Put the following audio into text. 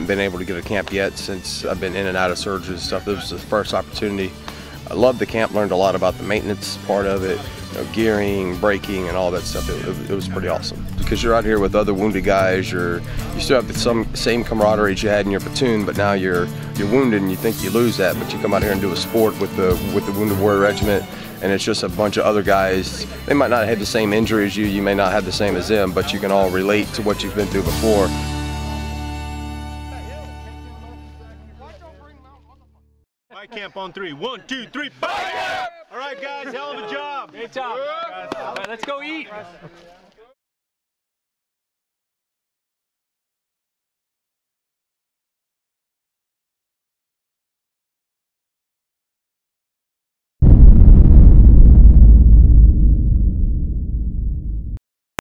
haven't been able to get a camp yet since I've been in and out of surgery and stuff. This was the first opportunity. I loved the camp, learned a lot about the maintenance part of it, you know, gearing, braking, and all that stuff. It was pretty awesome. Because you're out here with other wounded guys, you still have the same camaraderie you had in your platoon, but now you're wounded and you think you lose that, but you come out here and do a sport with the Wounded Warrior Regiment, and it's just a bunch of other guys. They might not have the same injury as you, you may not have the same as them, but you can all relate to what you've been through before. Camp on three. 1, 2, 3, fire! All right, guys, hell of a job. Great job. All right, let's go eat.